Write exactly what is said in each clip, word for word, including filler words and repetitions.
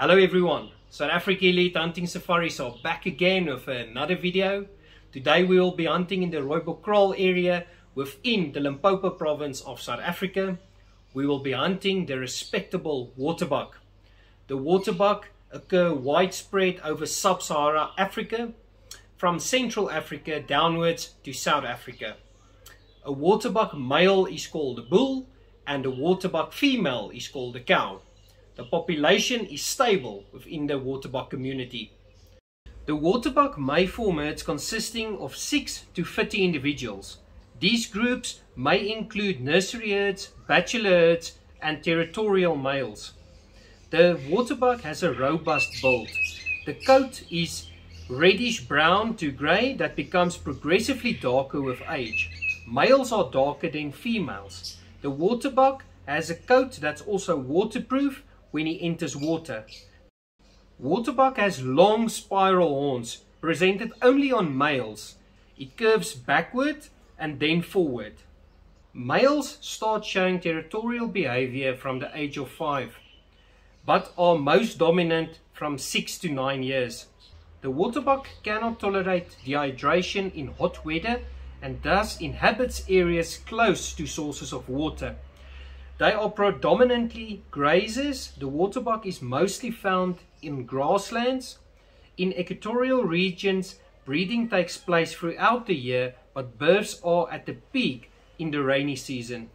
Hello everyone, South Africa Elite Hunting Safaris are back again with another video. Today we will be hunting in the Rooibokkraal area within the Limpopo province of South Africa. We will be hunting the respectable waterbuck. The waterbuck occur widespread over sub-Saharan Africa, from Central Africa downwards to South Africa. A waterbuck male is called a bull and a waterbuck female is called a cow. The population is stable within the waterbuck community. The waterbuck may form herds consisting of six to thirty individuals. These groups may include nursery herds, bachelor herds and territorial males. The waterbuck has a robust build. The coat is reddish brown to grey that becomes progressively darker with age. Males are darker than females. The waterbuck has a coat that's also waterproof when he enters water. Waterbuck has long spiral horns, presented only on males. It curves backward and then forward. Males start showing territorial behavior from the age of five, but are most dominant from six to nine years. The waterbuck cannot tolerate dehydration in hot weather and thus inhabits areas close to sources of water. They are predominantly grazers. The waterbuck is mostly found in grasslands. In equatorial regions, breeding takes place throughout the year, but births are at the peak in the rainy season.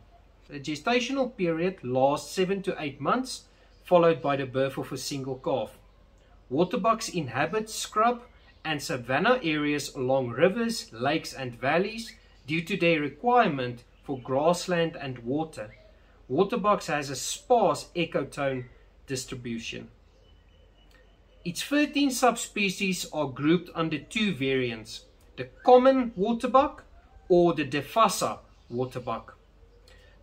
The gestational period lasts seven to eight months, followed by the birth of a single calf. Waterbucks inhabit scrub and savanna areas along rivers, lakes and valleys due to their requirement for grassland and water. Waterbucks has a sparse ecotone distribution. Its thirteen subspecies are grouped under two variants, the common waterbuck or the Defasa waterbuck.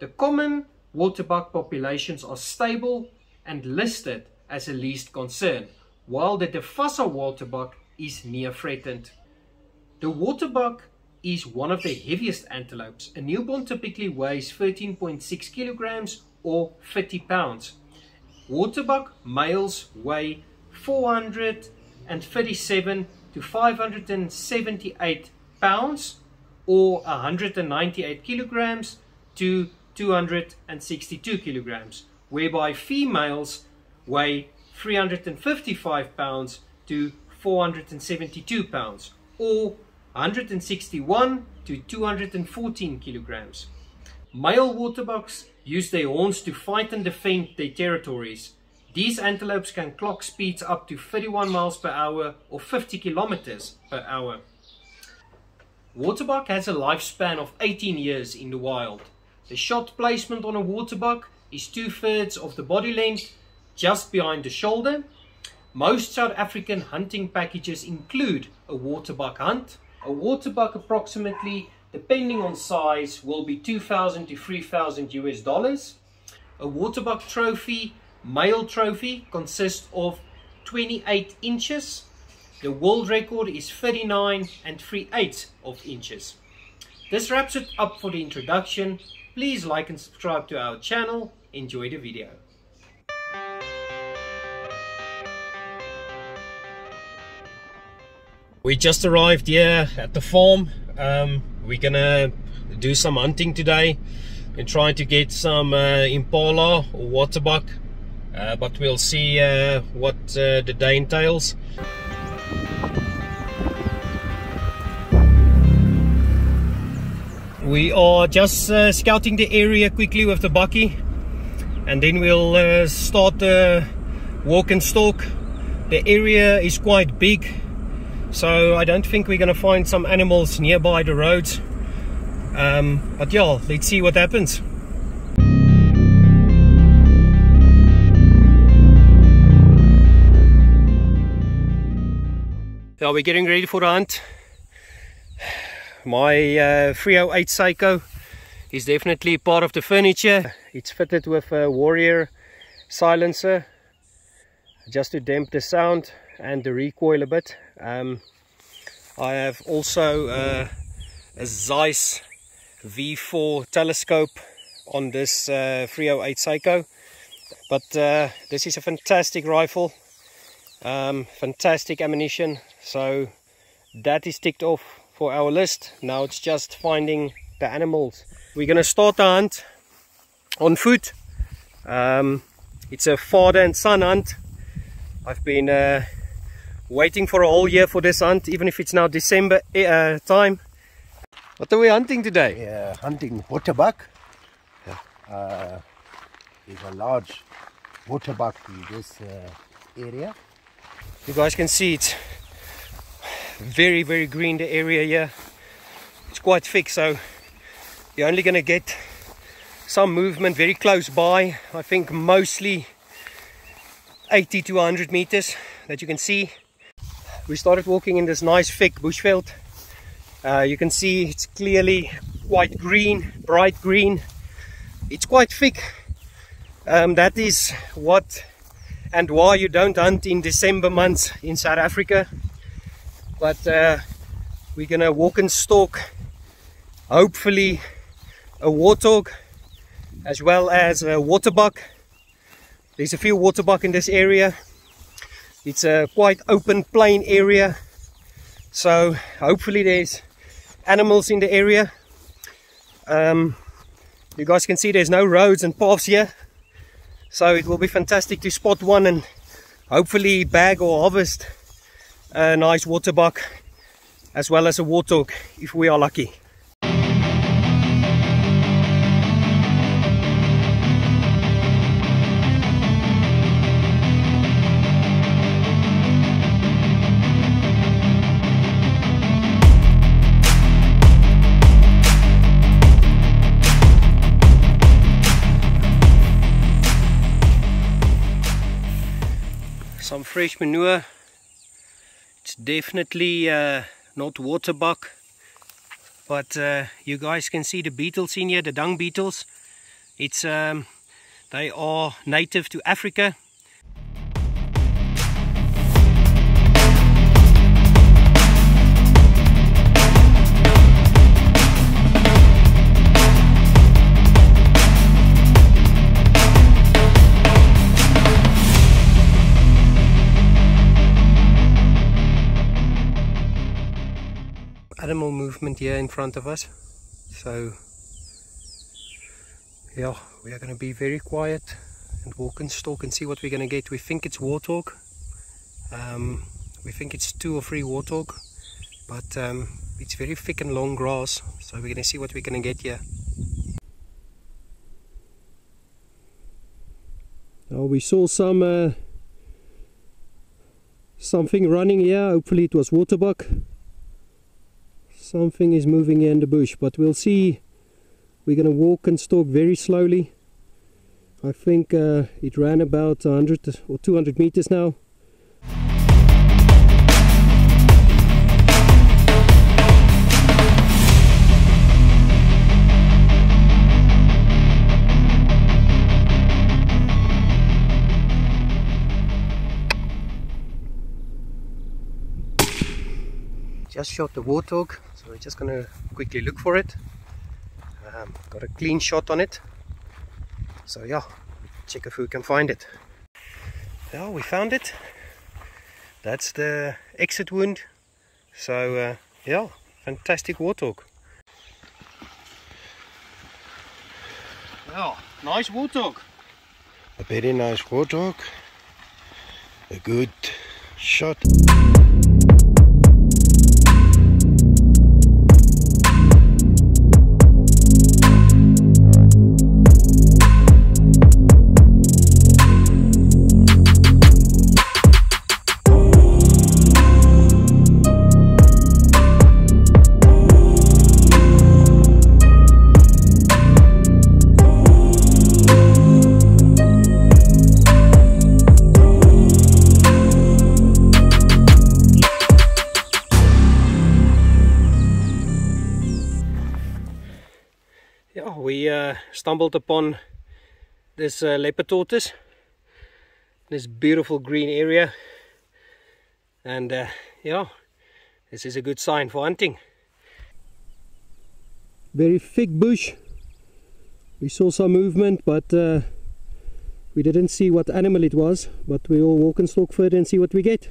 The common waterbuck populations are stable and listed as a least concern, while the Defasa waterbuck is near threatened. The waterbuck is one of the heaviest antelopes. A newborn typically weighs thirteen point six kilograms or thirty pounds. Waterbuck males weigh four hundred thirty-seven to five hundred seventy-eight pounds or one hundred ninety-eight kilograms to two hundred sixty-two kilograms, whereby females weigh three hundred fifty-five pounds to four hundred seventy-two pounds or one hundred sixty-one to two hundred fourteen kilograms. Male waterbucks use their horns to fight and defend their territories. These antelopes can clock speeds up to thirty-one miles per hour or fifty kilometers per hour. Waterbuck has a lifespan of eighteen years in the wild. The shot placement on a waterbuck is two-thirds of the body length, just behind the shoulder. Most South African hunting packages include a waterbuck hunt. A waterbuck, approximately, depending on size, will be two thousand to three thousand US dollars. A waterbuck trophy, male trophy, consists of twenty-eight inches. The world record is thirty-nine and three-eighths of inches. This wraps it up for the introduction. Please like and subscribe to our channel. Enjoy the video. We just arrived here at the farm. Um, we're gonna do some hunting today and try to get some uh, impala or waterbuck, uh, but we'll see uh, what uh, the day entails. We are just uh, scouting the area quickly with the bucky, and then we'll uh, start the uh, walk and stalk. The area is quite big, so I don't think we're going to find some animals nearby the roads. Um, but yeah, let's see what happens. Yeah, we're getting ready for the hunt. My uh, three oh eight Seiko is definitely part of the furniture. It's fitted with a Warrior silencer just to damp the sound and the recoil a bit. um, I have also uh, a Zeiss V four telescope on this uh, three oh eight Seiko, but uh, this is a fantastic rifle. Um, fantastic ammunition, so that is ticked off for our list. Now it's just finding the animals. We're gonna start the hunt on foot. Um, it's a father and son hunt. I've been uh, waiting for a whole year for this hunt, even if it's now December uh, time. What are we hunting today? Yeah, hunting waterbuck. Yeah. Uh, there's a large waterbuck in this uh, area. You guys can see it's very, very green, the area here. It's quite thick, so you're only going to get some movement very close by. I think mostly eighty to one hundred meters that you can see. We started walking in this nice thick bushveld. Uh, you can see it's clearly quite green, bright green. It's quite thick. Um, that is what and why you don't hunt in December months in South Africa. But uh, we're going to walk and stalk, hopefully a warthog as well as a waterbuck. There's a few waterbuck in this area. It's a quite open plain area, so hopefully there's animals in the area. Um, you guys can see there's no roads and paths here, so it will be fantastic to spot one and hopefully bag or harvest a nice waterbuck as well as a warthog if we are lucky. Some fresh manure. It's definitely uh, not waterbuck, but uh, you guys can see the beetles in here, the dung beetles. It's um, they are native to Africa. Animal movement here in front of us, so yeah, we are going to be very quiet and walk and stalk and see what we're going to get. We think it's warthog. Um, we think it's two or three warthog, but um, it's very thick and long grass, so we're going to see what we're going to get here. Oh, we saw some uh, something running here. Hopefully it was waterbuck. Something is moving here in the bush, but we'll see. We're going to walk and stalk very slowly. I think uh, it ran about one hundred or two hundred meters now. Just shot the warthog, so we're just gonna quickly look for it. Um, got a clean shot on it, so yeah, check if we can find it. Yeah, we found it. That's the exit wound, so uh, yeah, fantastic warthog. Yeah, nice warthog. A very nice warthog, a good shot. We uh, stumbled upon this uh, leopard tortoise, this beautiful green area, and uh, yeah, this is a good sign for hunting. Very thick bush. We saw some movement, but uh, We didn't see what animal it was, but we will walk and stalk further and see what we get.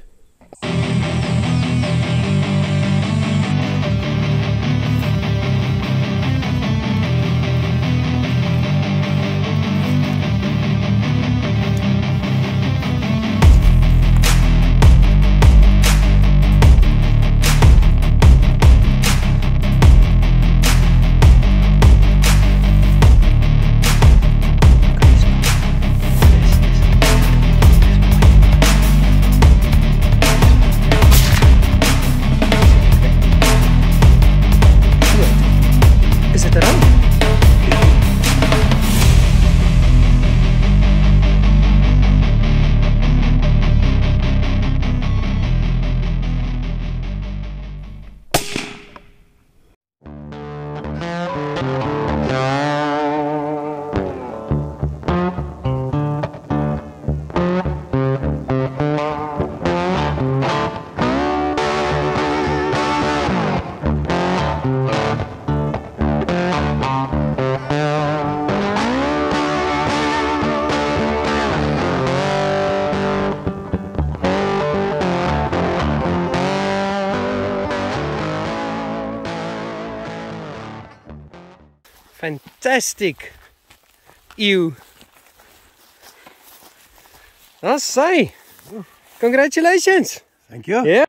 Fantastic! Ew! I say! Congratulations! Thank you! Yeah!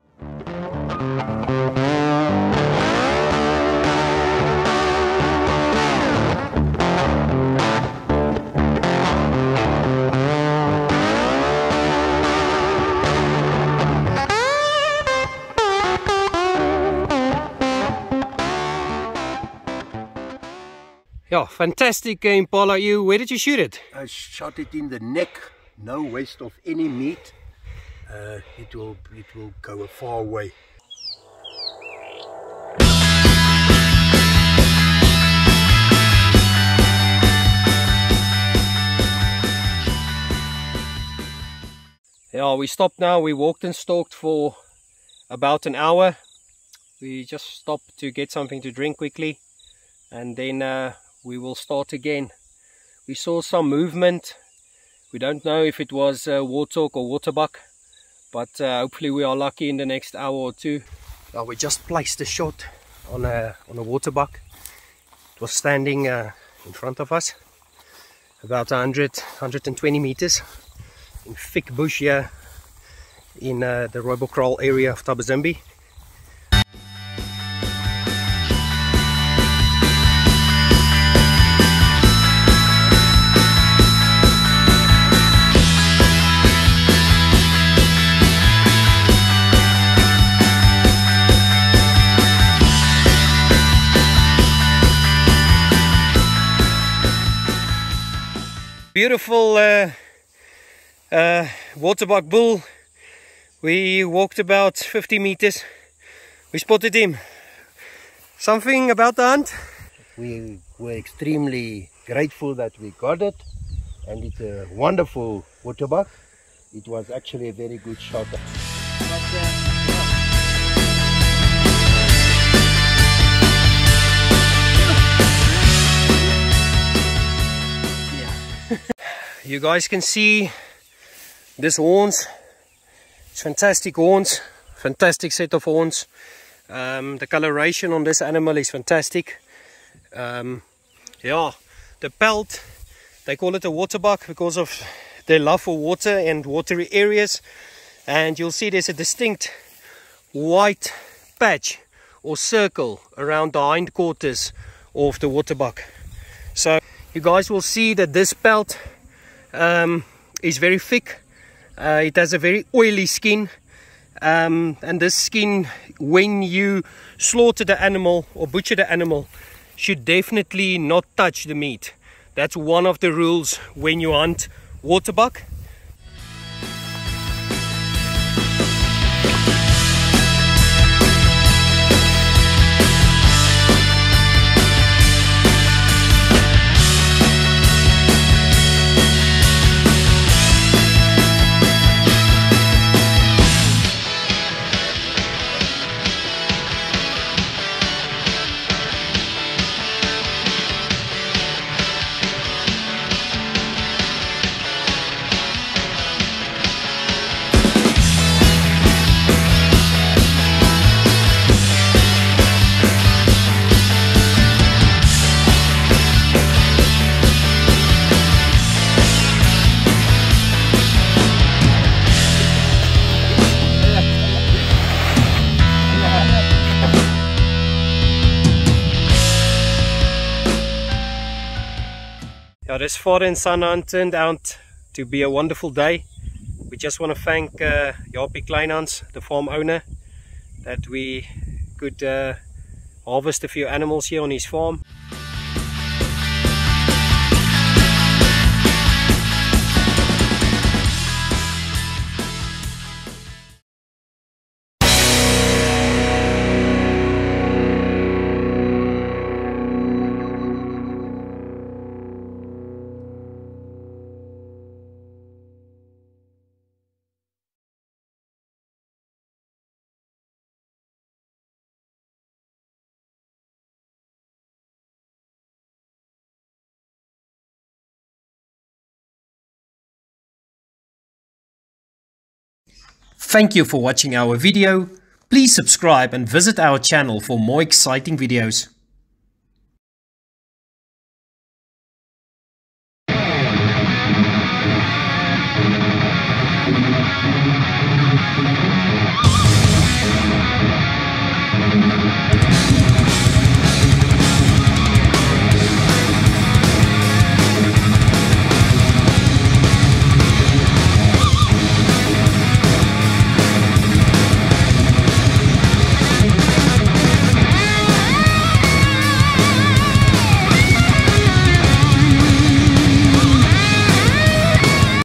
Yeah, fantastic uh, Impala ewe. Where did you shoot it? I shot it in the neck, no waste of any meat. Uh, it will, it will go a far way. Yeah, we stopped now. We walked and stalked for about an hour. We just stopped to get something to drink quickly, and then Uh, we will start again. We saw some movement. We don't know if it was uh, warthog or waterbuck, but uh, hopefully we are lucky in the next hour or two. Now we just placed a shot on a on a waterbuck. It was standing uh, in front of us, about one hundred, one hundred twenty meters, in thick bush here in uh, the Rooibokkraal area of Tabazumbi. Beautiful uh, uh, waterbuck bull. We walked about fifty meters. We spotted him. Something about the hunt? We were extremely grateful that we got it, and it's a wonderful waterbuck. It was actually a very good shot. But, uh, you guys can see this horns. It's fantastic horns, fantastic set of horns. Um, the coloration on this animal is fantastic. Um, yeah, the pelt, they call it a waterbuck because of their love for water and watery areas. And you'll see there's a distinct white patch or circle around the hindquarters of the waterbuck. So you guys will see that this pelt Um, is very thick. Uh, it has a very oily skin, um, and this skin, when you slaughter the animal or butcher the animal, should definitely not touch the meat. That's one of the rules when you hunt waterbuck. Now this foreign sunhunt turned out to be a wonderful day. We just want to thank uh, Jopie Kleinhans, the farm owner, that we could uh, harvest a few animals here on his farm. Thank you for watching our video. Please subscribe and visit our channel for more exciting videos.